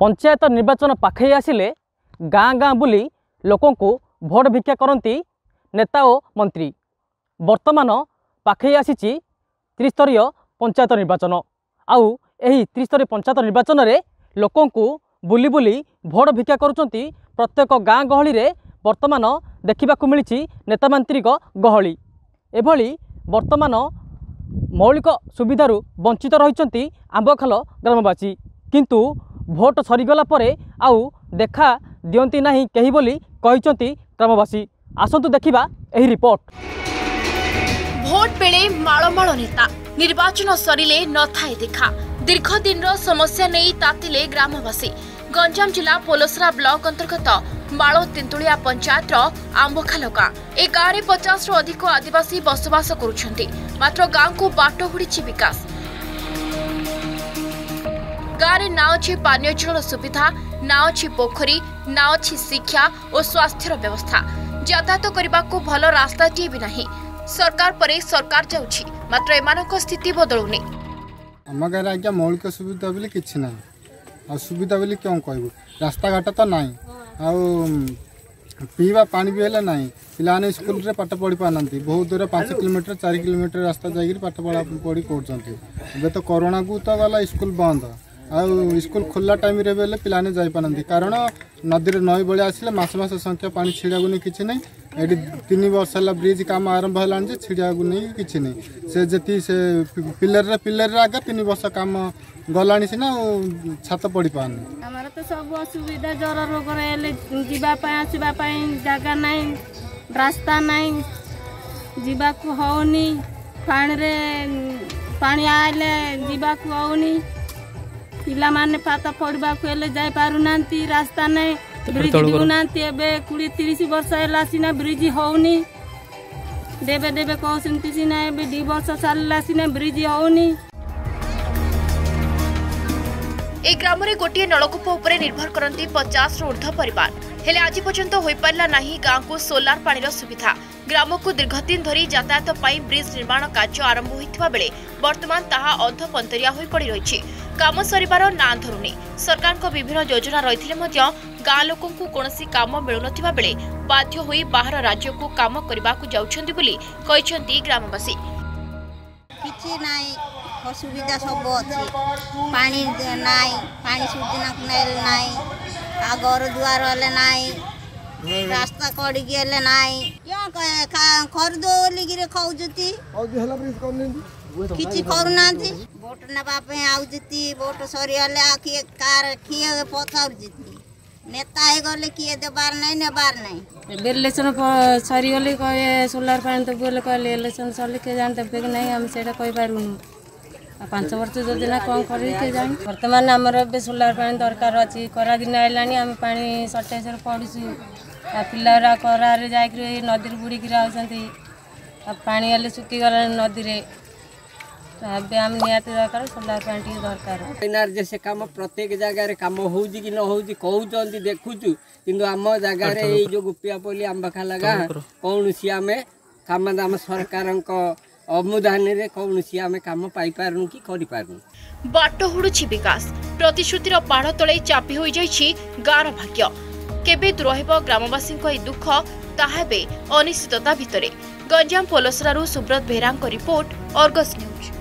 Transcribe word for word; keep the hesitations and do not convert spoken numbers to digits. पंचायत निर्वाचन पाखे आसिले गाँ गाँ बुली लोकों को भोट भिक्षा करती नेता और मंत्री। बर्तमान पाखे आसी त्रिस्तरीय पंचायत निर्वाचन। आउ यही त्रिस्तरीय पंचायत निर्वाचन रे लोकों को बुली बुली भोट भिक्षा करुँच प्रत्येक गाँ गहली रे बर्तमान देखा मिली नेता मंत्री गहली। एभली बर्तमान मौलिक सुविधारू वंचित रही आंबखाल ग्रामवासी, किंतु भोट सरीगला परे आउ देखा दियंती नाही कही बोली कहिचंती ग्रामवासी। आसंतु देखिबा एही रिपोर्ट। भोट बेले माळमाळ नेता, निर्वाचन सरीले न थाए देखा। दीर्घ दिन रो समस्या नेई तातिले ग्रामवासी। गंजाम जिला पोलसरा ब्लॉक अंतर्गत माळो तिंतुळिया पंचायत आंबखाल गाँ। ए गाँव में पचास रु अधिक आदिवासी बसवास करुछंती, मात्र गाँव को बाट हुड़िछि विकास। गाँव ना अच्छी पानी जल सुविधा, ना अच्छी पोखरी, ना अच्छी शिक्षा और स्वास्थ्य व्यवस्था। यातायात करने को भल रास्ता टी भी नहीं। सरकार परे सरकार जाउछि, मात्र एमानको स्थिति बदलुनी। हम गाँव आज मौलिक सुविधा बोले कि सुविधा बोले क्यों कहू, रास्ता घाट तो ना, पीवा पानी भी है ना, पे स्कूल रे पाठ पढ़ी पार ना, बहुत दूर पाँच किलोमीटर चार किलोमीटर रास्ता जाकर पाठ पढ़ा पढ़ी कर। तो कोरोना को तो गला स्कूल बंद, आउ स्कूल खोला टाइम रे बेले पिलाने जाई पानंती, कारण नदी रे नई बळे आसिले मास मास संख्या पानी छिड़ागु नै किछि नै। एडी तीन वर्ष होला ब्रिज काम आरंभ हलान जे छिड़ागु नै किछि नै। से जति से पिलर रे पिलर रे आगे तीन वर्ष काम गलानी सिना छात पड़ी पान। हमरा तो सब असुविधा, जरा रोग रे जीवा पय आसीबा पय जागा नै, रास्ता नै, जीवा को होउनी, पानी रे पानी आले जीवा को होउनी, पिला माने पाता पड़वा को ले जाय पारु नांती, रास्ता नै, ब्रिज दु नांती। एबे बीस तीस वर्ष हैला सिना ब्रिज होउनी, देबे देबे कहसंती सिना। एबे दो वर्ष सालला सिना ब्रिज होउनी। ए ग्राम रे गोटिए नलकूप ऊपर निर्भर करंती पचास रो ऊर्ध्व परिवार। हेले आज पर्यंत होई पारला नाही गांव को सोलार पानी रो सुविधा। ग्राम को दीर्घ दिन धरी यातायात पाई ब्रिज निर्माण कार्य आरंभ होइतबा बेले वर्तमान ताहा अधपंतरिया होई पड़ी रहिछि। काम सरिबार ना धरुनी। सरकार को विभिन्न योजना रही गाँ लोकों को कोनोसी काम मिलुनथिबा बेले बाध्य होई बाहर राज्य को काम करबा को जाउछंती बोली कहिसंती ग्रामवासी। किछि नाही, असुविधा सब अछि, पानी नाही, पानी सुजना नल नाही, आ घर द्वार हले नाही, रास्ता कड़ी गेले नाही। क्यों खर दो लिगिरे खौजती औदी हला ब्रिज करने किछि करूनांती। वोट नबा पे आउजती, वोट सरी हले आखिए कार खिए पथार जती नेता हे गले किए देबार नहीं नेबार नहीं। इलेक्शन सरी गले कहे सोलर पानी तो बोले कहे इलेक्शन सले के जान तब के नहीं हम सेटा कोई पारुनु। पांच वर्ष जदि ना कौन करी के जान। वर्तमान आमर सोलर पानी दरकार अच्छी, खरा दिन आइलानी आम पानी सर्टेज पड़ूँ। पिला खरा जा नदी बुड़ी आसती, पानी हेल्ले सुखीगला नदी में। आम निहाती दरकार सोलर पानी दरकार। जे से कम प्रत्येक जगार कम हो कि न हो कहते देखुचु, कि आम जगार ये जो गुपियापल्ली आंबखाल गाँ कौन सी आम कम दाम सरकार अमुदानी कौन सी आम कम पाई पारनु कि करि पारनु। बाट हुडुछि विकास, प्रतिश्रुतिर पहाड़ तले चापी हो जाइछि गाँव भाग्य। केबे दूर हेबो ग्रामवासीको ए दुख ताहेबे अनिश्चितता भितरे। गंजाम पोलसरारू सुब्रत बेहरांको रिपोर्ट, अर्गस न्यूज।